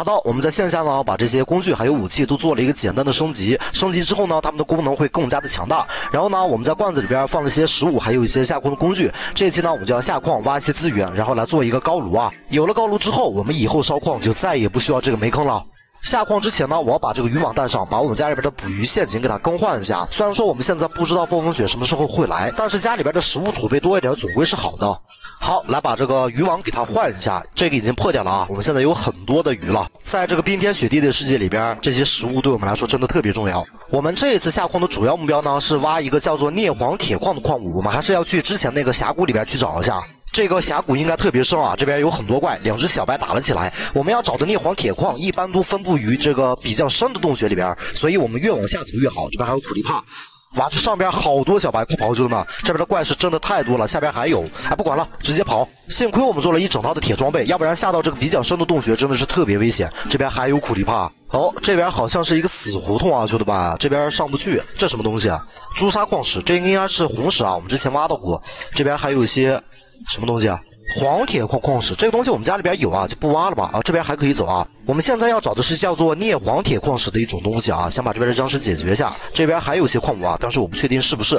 好的，我们在线下呢把这些工具还有武器都做了一个简单的升级，升级之后呢，它们的功能会更加的强大。然后呢，我们在罐子里边放了一些食物，还有一些下矿的工具。这一期呢，我们就要下矿挖一些资源，然后来做一个高炉啊。有了高炉之后，我们以后烧矿就再也不需要这个煤坑了。 下矿之前呢，我要把这个渔网带上，把我们家里边的捕鱼陷阱给它更换一下。虽然说我们现在不知道暴风雪什么时候会来，但是家里边的食物储备多一点，总归是好的。好，来把这个渔网给它换一下，这个已经破掉了啊。我们现在有很多的鱼了，在这个冰天雪地的世界里边，这些食物对我们来说真的特别重要。我们这一次下矿的主要目标呢，是挖一个叫做镍黄铁矿的矿物，我们还是要去之前那个峡谷里边去找一下。 这个峡谷应该特别深啊，这边有很多怪，两只小白打了起来。我们要找的镍黄铁矿一般都分布于这个比较深的洞穴里边，所以我们越往下走越好。这边还有土地帕，哇，这上边好多小白，快跑，兄弟们！这边的怪是真的太多了，下边还有，哎，不管了，直接跑。幸亏我们做了一整套的铁装备，要不然下到这个比较深的洞穴真的是特别危险。这边还有苦力帕，哦，这边好像是一个死胡同啊，兄弟们，这边上不去，这什么东西啊？朱砂矿石，这应该是红石啊，我们之前挖到过。这边还有一些。 什么东西啊？黄铁矿石，这个东西我们家里边有啊，就不挖了吧。啊，这边还可以走啊。我们现在要找的是叫做镍黄铁矿石的一种东西啊，想把这边的僵尸解决一下。这边还有一些矿物啊，但是我不确定是不是。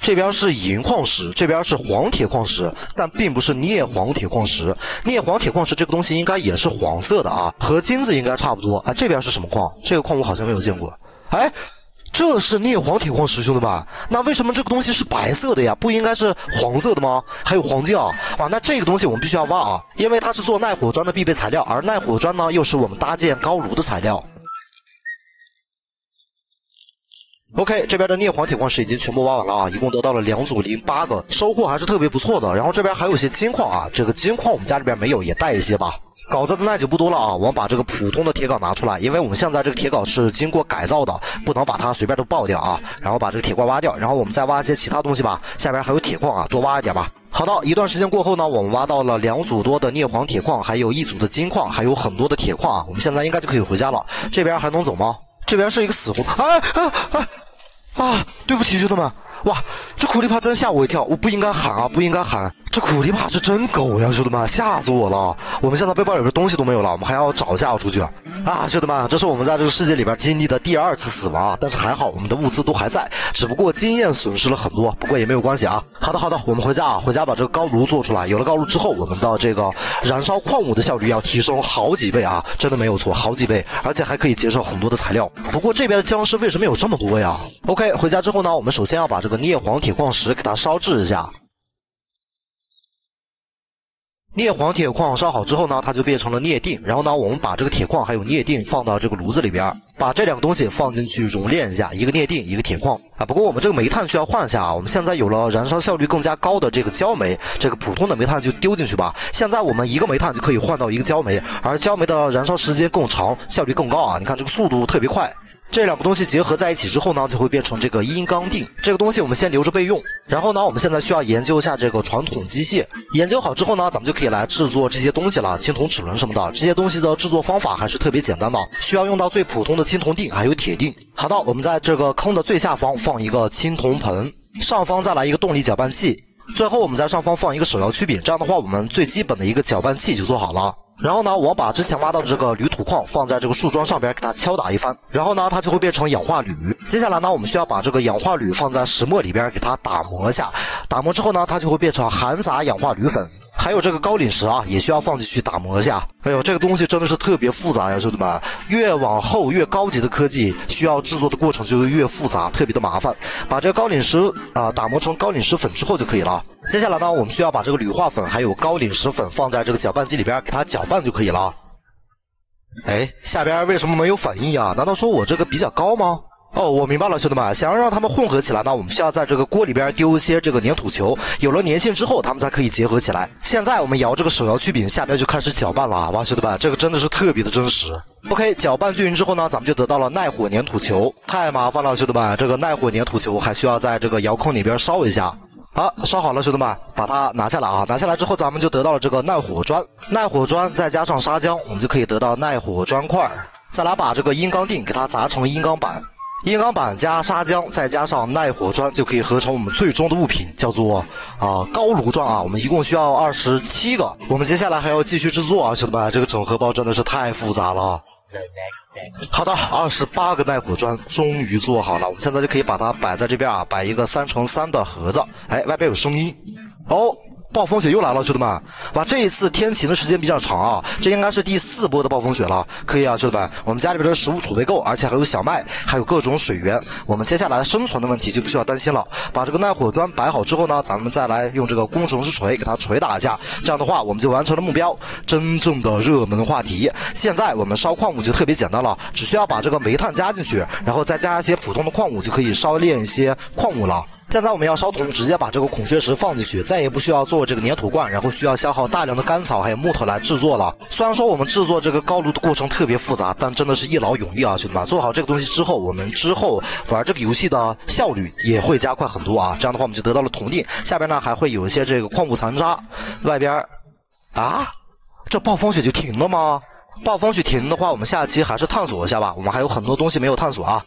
这边是银矿石，这边是黄铁矿石，但并不是镍黄铁矿石。镍黄铁矿石这个东西应该也是黄色的啊，和金子应该差不多啊。这边是什么矿？这个矿物好像没有见过。哎。 这是镍黄铁矿石，兄弟们，那为什么这个东西是白色的呀？不应该是黄色的吗？还有黄金啊！哇，那这个东西我们必须要挖啊，因为它是做耐火砖的必备材料，而耐火砖呢又是我们搭建高炉的材料。OK， 这边的镍黄铁矿石已经全部挖完了啊，一共得到了208个，收获还是特别不错的。然后这边还有一些金矿啊，这个金矿我们家里边没有，也带一些吧。 镐子的耐久不多了啊，我们把这个普通的铁镐拿出来，因为我们现在这个铁镐是经过改造的，不能把它随便都爆掉啊。然后把这个铁块挖掉，然后我们再挖一些其他东西吧。下边还有铁矿啊，多挖一点吧。好的，一段时间过后呢，我们挖到了2组多的镍黄铁矿，还有1组的金矿，还有很多的铁矿啊。我们现在应该就可以回家了。这边还能走吗？这边是一个死胡同。啊！对不起，兄弟们。 哇，这苦力怕真吓我一跳！我不应该喊啊，不应该喊！这苦力怕是真狗呀，兄弟们，吓死我了！我们现在背包里边东西都没有了，我们还要找一下要出去啊！兄弟们，这是我们在这个世界里边经历的第2次死亡啊，但是还好我们的物资都还在，只不过经验损失了很多，不过也没有关系啊。好的，好的，我们回家啊，回家把这个高炉做出来。有了高炉之后，我们的这个燃烧矿物的效率要提升好几倍啊，真的没有错，好几倍，而且还可以节省很多的材料。不过这边的僵尸为什么有这么多呀 ？OK， 回家之后呢，我们首先要把这个 镍黄铁矿石给它烧制一下。镍黄铁矿烧好之后呢，它就变成了镍锭。然后呢，我们把这个铁矿还有镍锭放到这个炉子里边，把这2个东西放进去熔炼一下，一个镍锭，一个铁矿啊。不过我们这个煤炭需要换一下啊。我们现在有了燃烧效率更加高的这个焦煤，这个普通的煤炭就丢进去吧。现在我们1个煤炭就可以换到1个焦煤，而焦煤的燃烧时间更长，效率更高啊。你看这个速度特别快。 这2个东西结合在一起之后呢，就会变成这个阴刚锭。这个东西我们先留着备用。然后呢，我们现在需要研究一下这个传统机械。研究好之后呢，咱们就可以来制作这些东西了，青铜齿轮什么的。这些东西的制作方法还是特别简单的，需要用到最普通的青铜锭还有铁锭。好的，我们在这个坑的最下方放一个青铜盆，上方再来一个动力搅拌器，最后我们在上方放一个手摇曲柄。这样的话，我们最基本的一个搅拌器就做好了。 然后呢，我把之前挖到的这个铝土矿放在这个树桩上边，给它敲打一番，然后呢，它就会变成氧化铝。接下来呢，我们需要把这个氧化铝放在石磨里边，给它打磨一下。打磨之后呢，它就会变成含杂氧化铝粉。还有这个高岭石啊，也需要放进去打磨一下。哎呦，这个东西真的是特别复杂呀，兄弟们！越往后越高级的科技，需要制作的过程就越复杂，特别的麻烦。把这个高岭石打磨成高岭石粉之后就可以了。 接下来呢，我们需要把这个铝化粉还有高岭石粉放在这个搅拌机里边，给它搅拌就可以了。哎，下边为什么没有反应呀？难道说我这个比较高吗？哦，我明白了，兄弟们，想要让它们混合起来呢，我们需要在这个锅里边丢一些这个粘土球，有了粘性之后，它们才可以结合起来。现在我们摇这个手摇曲柄，下边就开始搅拌了。哇，兄弟们，这个真的是特别的真实。 OK， 搅拌均匀之后呢，咱们就得到了耐火粘土球。太麻烦了，兄弟们，这个耐火粘土球还需要在这个遥控里边烧一下。 好，烧好了，兄弟们，把它拿下来啊！拿下来之后，咱们就得到了这个耐火砖，耐火砖再加上砂浆，我们就可以得到耐火砖块。再来把这个阴钢锭给它砸成阴钢板，硬钢板加砂浆，再加上耐火砖，就可以合成我们最终的物品，叫做高炉砖啊。我们一共需要27个，我们接下来还要继续制作啊，兄弟们，这个整合包真的是太复杂了。好的，28个耐火砖终于做好了，我们现在就可以把它摆在这边啊，摆一个3×3的盒子。哎，外边有声音哦。暴风雪又来了，兄弟们！哇，这一次天晴的时间比较长啊，这应该是第4波的暴风雪了。可以啊，兄弟们，我们家里边的食物储备够，而且还有小麦，还有各种水源，我们接下来生存的问题就不需要担心了。把这个耐火砖摆好之后呢，咱们再来用这个工程师锤给它捶打一下，这样的话我们就完成了目标。真正的热门话题，现在我们烧矿物就特别简单了，只需要把这个煤炭加进去，然后再加一些普通的矿物，就可以烧炼一些矿物了。现在我们要烧铜，直接把这个孔雀石放进去，再也不需要做这个粘土罐，然后需要消耗大量的干草还有木头来制作了。虽然说我们制作这个高炉的过程特别复杂，但真的是一劳永逸啊，兄弟们！做好这个东西之后，我们之后玩这个游戏的效率也会加快很多啊。这样的话，我们就得到了铜锭。下边呢还会有一些这个矿物残渣。外边啊，这暴风雪就停了吗？暴风雪停的话，我们下期还是探索一下吧，我们还有很多东西没有探索啊。